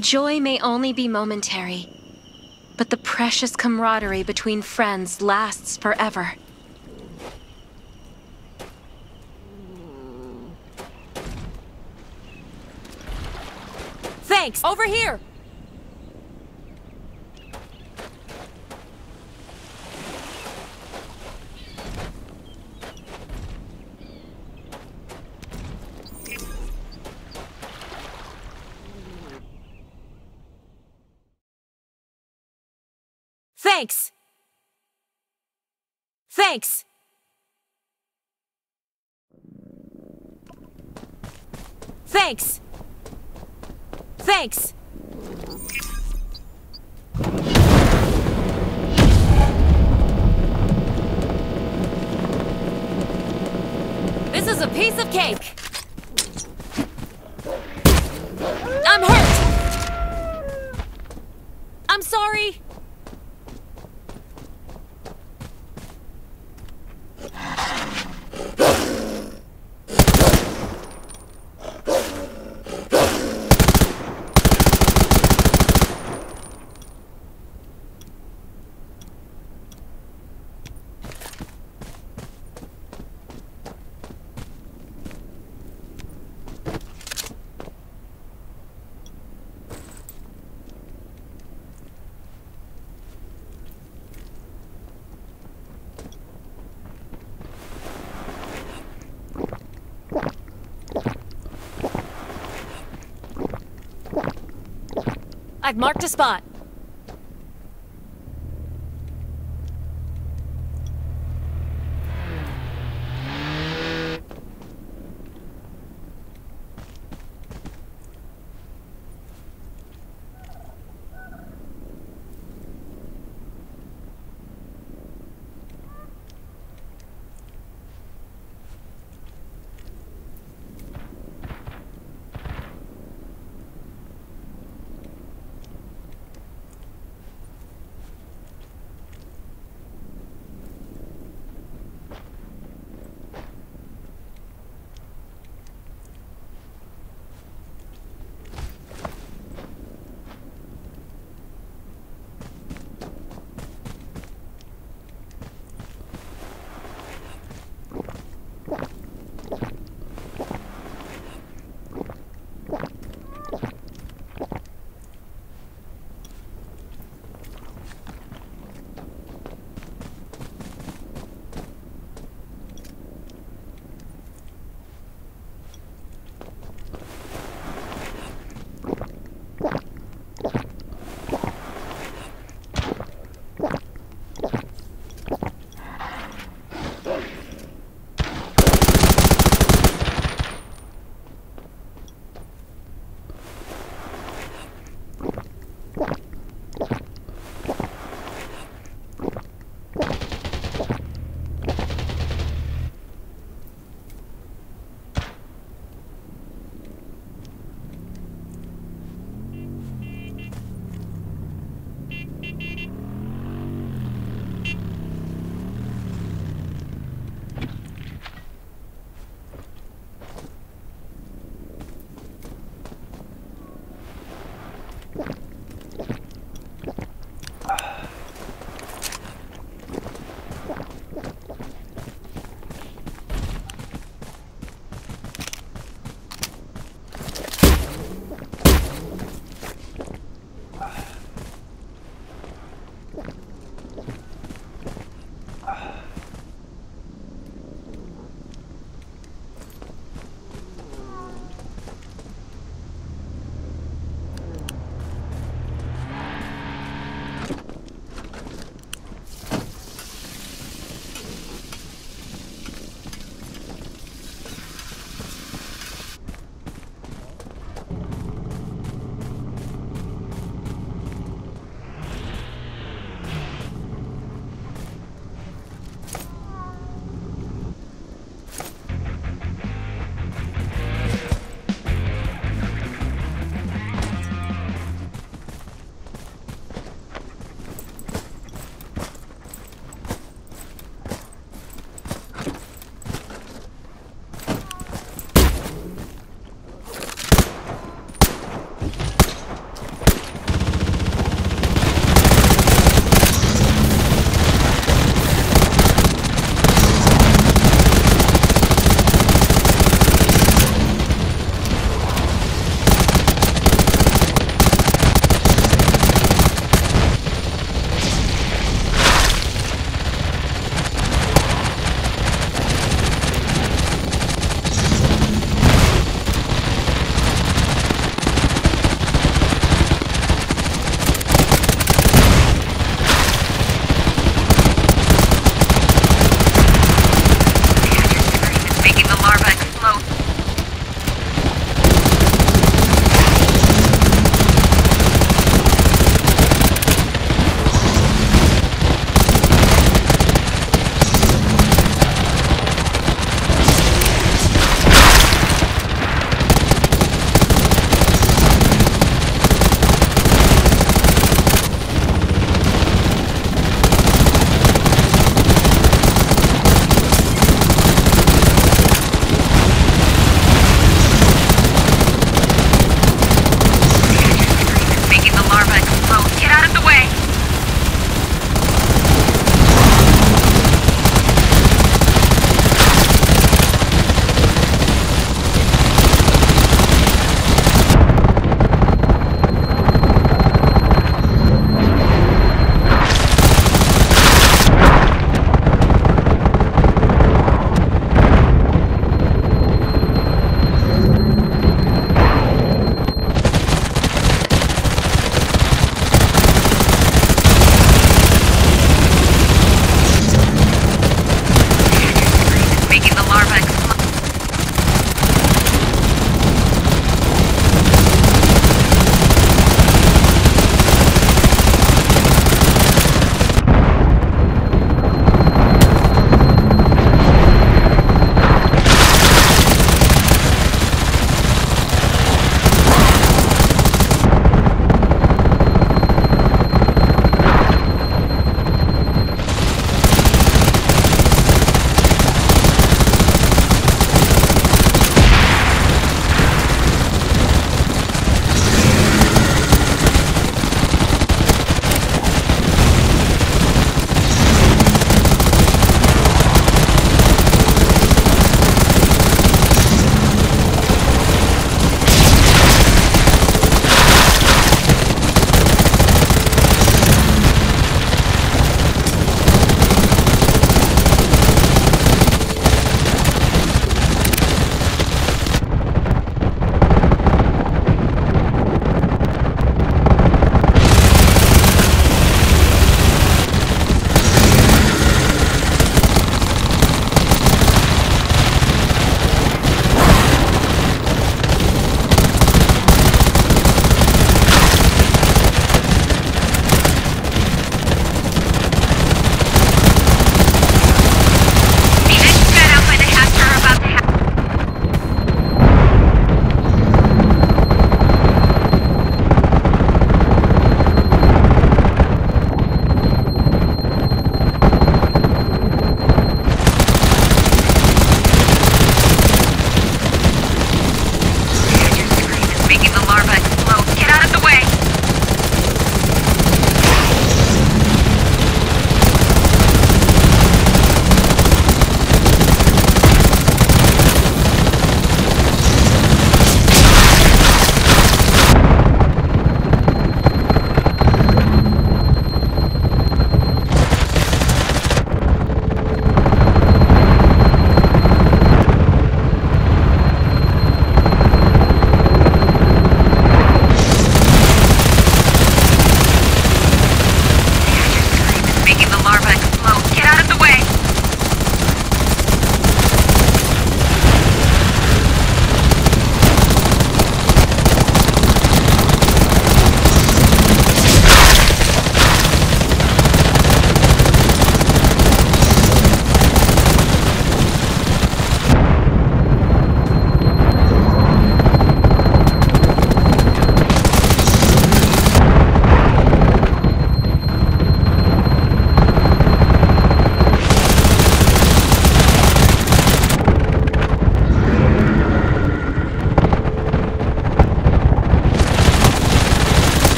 Joy may only be momentary, but the precious camaraderie between friends lasts forever. Thanks! Over here! Thanks! Thanks! Thanks! Thanks! This is a piece of cake! I'm hurt! I'm sorry! I've marked a spot.